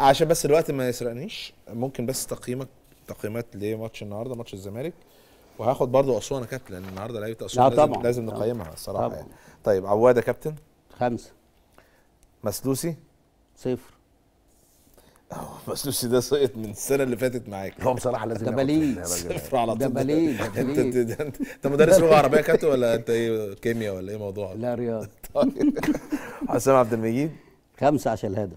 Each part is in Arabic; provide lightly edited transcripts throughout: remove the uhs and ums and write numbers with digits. عشان بس الوقت ما يسرقنيش، ممكن بس تقييمات لماتش النهارده، ماتش الزمالك، وهاخد برضو اسوان يا كابتن لان النهارده لعيبه اسوان لازم نقيمها الصراحه يعني. طيب عواد يا كابتن 5، مثلوثي 0. مثلوثي ده سقط من السنه اللي فاتت معاك. هو بصراحه لازم دبليد 0 على طول. دبليد انت مدرس لغه عربيه يا كابتن ولا انت ايه، كيمياء ولا ايه موضوعك؟ لا رياض. طيب حسام عبد المجيد 5 عشان الهدف.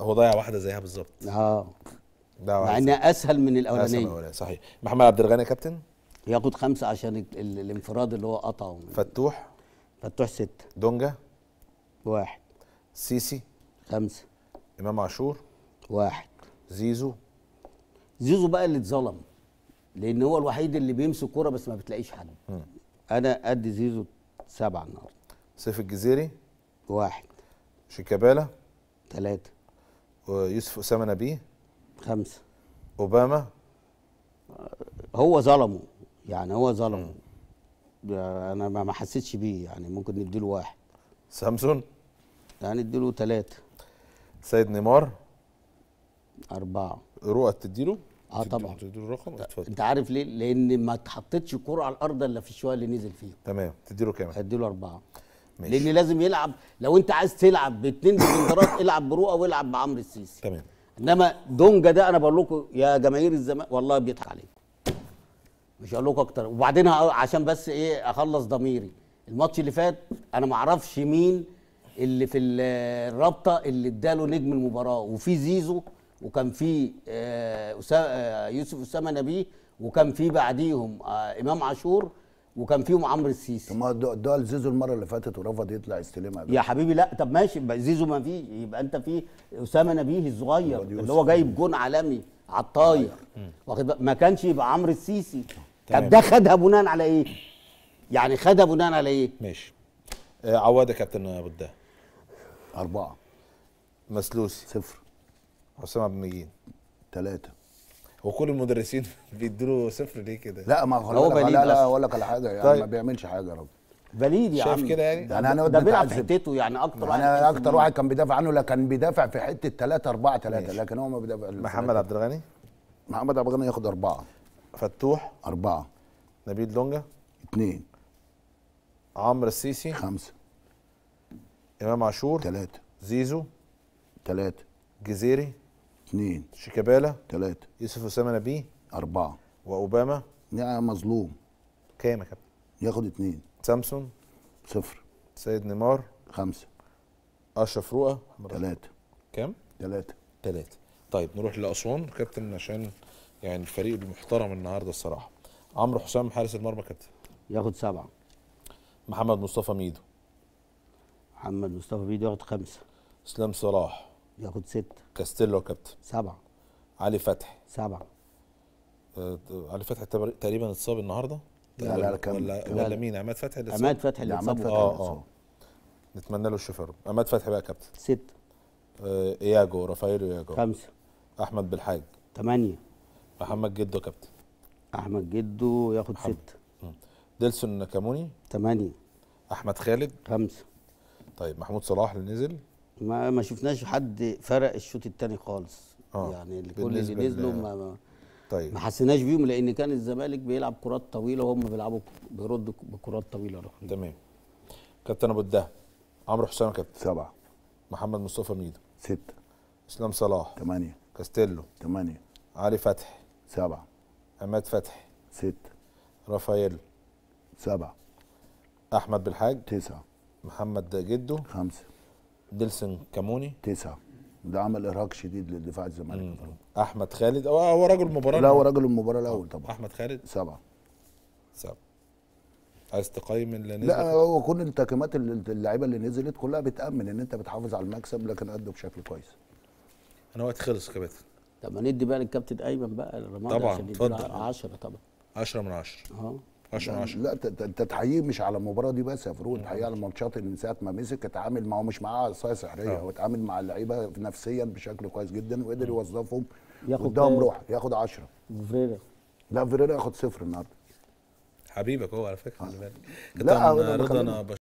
هو ضيع واحده زيها بالظبط. مع انها اسهل من الاولانيه. صحيح. محمد عبد الغني يا كابتن ياخد 5 عشان الانفراد اللي هو قطعه. فتوح 6. دونجا 1. سيسي 5. امام عاشور 1. زيزو بقى اللي اتظلم لان هو الوحيد اللي بيمسك كوره بس ما بتلاقيش حد. انا ادي زيزو 7 النهارده. سيف الجزيري 1. شيكابالا 3. ويوسف اسامه نبيه 5. اوباما هو ظلمه يعني، هو ظلمه انا ما حسيتش بيه يعني، ممكن نديله 1. سامسون يعني اديله 3. سيد نيمار 4. رؤى تديله؟ طبعا تديله الرقم. اتفضل. انت عارف ليه؟ لان ما اتحطتش كرة على الارض الا في الشويه اللي نزل فيها. تمام. تديله كام؟ هديله 4 ماشي. لان لازم يلعب، لو انت عايز تلعب باثنين ديفندرات العب برؤى والعب بعمرو السيسي. تمام. انما دونجا ده انا بقول لكم يا جماهير الزمالك والله بيضحك عليكم، مش هقول لكم اكتر. وبعدين عشان بس ايه اخلص ضميري، الماتش اللي فات انا ما اعرفش مين اللي في الرابطه اللي اداله نجم المباراه، وفي زيزو وكان في يوسف اسامه نبيه وكان في بعديهم امام عاشور وكان فيهم عمرو السيسي. ما ده زيزو المره اللي فاتت ورفض يطلع يستلمها يا حبيبي. لا طب ماشي، زيزو ما فيه، يبقى انت في اسامه نبيه الصغير اللي هو جايب جون عالمي على الطاير، ما كانش يبقى عمرو السيسي. طب ده خدها بناء على ايه؟ يعني خدها بناء على ايه؟ ماشي. عواد يا كابتن ابو الدهب 4. مثلوثي 0. حسام عبد المجيد 3. وكل المدرسين بيدوا 0 ليه كده؟ لا ما هو لا اقول لك على حاجه يعني. طيب. ما بيعملش حاجه يا راجل، بليد يا عم. شايف كده يعني؟ ده بيلعب حتته يعني اكتر واحد. انا اكتر واحد كان بيدافع عنه، لا كان بيدافع في حته 3 4 3، لكن هو ما بيدافع. محمد عبد الغني ياخد 4. فتوح 4. نبيل دونجا 2. عمرو السيسي 5. امام عاشور 3. زيزو 3. جزيري 2. شيكابالا 3. يوسف اسامه نبيه 4. واوباما يعني مظلوم. كام يا كابتن؟ ياخد 2. سامسون 0. سيد نيمار 5. اشرف رؤى 3. كام؟ 3. طيب نروح لاسوان كابتن عشان يعني الفريق المحترم النهارده الصراحه. عمرو حسام حارس المرمى كابتن ياخد 7. محمد مصطفى ميدو ياخد 5. اسلام صلاح ياخد 6. كاستيلو يا كابتن 7. علي فتحي 7. علي فتحي تقريبا اتصاب النهارده. لا كان ولا مين؟ عماد فتحي اللي اتصاب. نتمنى له الشفاء. عماد فتحي بقى يا كابتن 6. اياجو رافائيل اياجو 5. احمد بالحاج 8. محمد جدو يا كابتن ياخد 6. ديلسون ناكاموني 8. احمد خالد 5. طيب محمود صلاح اللي نزل ما شفناش حد فرق الشوط الثاني خالص. يعني كل اللي نزلوا طيب ما حسيناش بيهم لان كان الزمالك بيلعب كرات طويله وهم بيلعبوا بيردوا بكرات طويله. تمام. كابتن ابو الدهب عمرو حسام يا كابتن 7. محمد مصطفى ميدو 6. اسلام صلاح 8. كاستيلو 8. علي فتحي 7. عماد فتحي 6. رافائيل 7. احمد بالحاج 9. محمد جدو 5. ديلسون كاموني 9. ده عمل ارهاق شديد للدفاع الزمالك. احمد خالد هو رجل المباراه. لا هو رجل المباراه الاول طبعا. احمد خالد 7. عايز تقيم اللي نزل؟ لا هو كل التقييمات اللعيبه اللي نزلت كلها بتامن ان انت بتحافظ على المكسب، لكن ادوا بشكل كويس. انا وقت خلص يا كابتن. طب ما ندي بقى للكابتن ايمن بقى الرمادي طبعا. اتفضل. 10 طبعا. 10 من 10. 10 من 10. لا انت تحييه مش على المباراه دي بس يا فاروق، تحييه على الماتشات اللي من ساعه ما مسك اتعامل معه، مش معاه عصايه سحريه، هو اتعامل مع اللعيبه نفسيا بشكل كويس جدا وقدر يوظفهم واداهم روح. ياخد 10. فيريرا لا فيريرا ياخد 0 النهارده. حبيبك هو على فكره. لا رضا انا